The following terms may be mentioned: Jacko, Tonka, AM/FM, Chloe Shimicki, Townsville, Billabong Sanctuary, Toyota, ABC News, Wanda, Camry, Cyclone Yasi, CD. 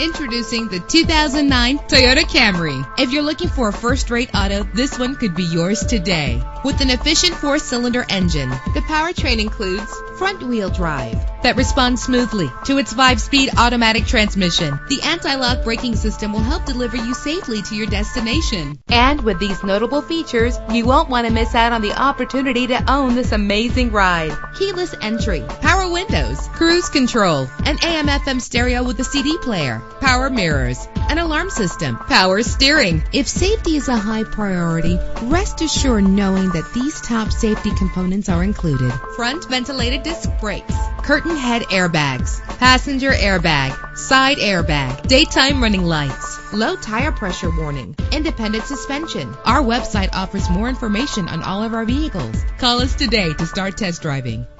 Introducing the 2009 Toyota Camry. If you're looking for a first-rate auto, this one could be yours today. With an efficient four-cylinder engine, the powertrain includes front-wheel drive that responds smoothly to its 5-speed automatic transmission. The anti-lock braking system will help deliver you safely to your destination. And with these notable features, you won't want to miss out on the opportunity to own this amazing ride. Keyless entry, power windows, cruise control, an AM/FM stereo with a CD player, power mirrors, an alarm system, power steering. If safety is a high priority, rest assured knowing that these top safety components are included: front ventilated disc brakes, curtain head airbags, passenger airbag, side airbag, daytime running lights, low tire pressure warning, independent suspension. Our website offers more information on all of our vehicles. Call us today to start test driving.